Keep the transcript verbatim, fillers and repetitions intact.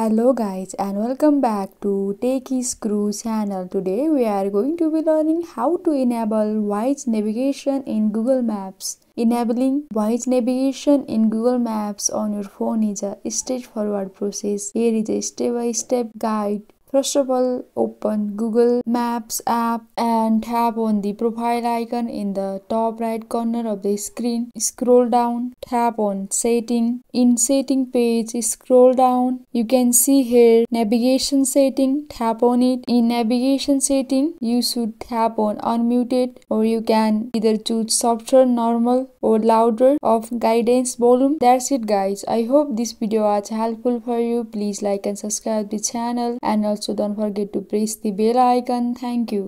Hello guys and welcome back to Techies Guru channel. Today we are going to be learning how to enable voice navigation in Google Maps. Enabling voice navigation in Google Maps on your phone is a straightforward process. Here is a step-by-step guide. First of all, open Google Maps app and tap on the profile icon in the top right corner of the screen. Scroll down, tap on setting. In setting page, scroll down. You can see here navigation setting, tap on it. In navigation setting, you should tap on unmuted, or you can either choose softer, normal or louder of guidance volume. That's it guys. I hope this video was helpful for you. Please like and subscribe the channel, and also don't forget to press the bell icon. Thank you.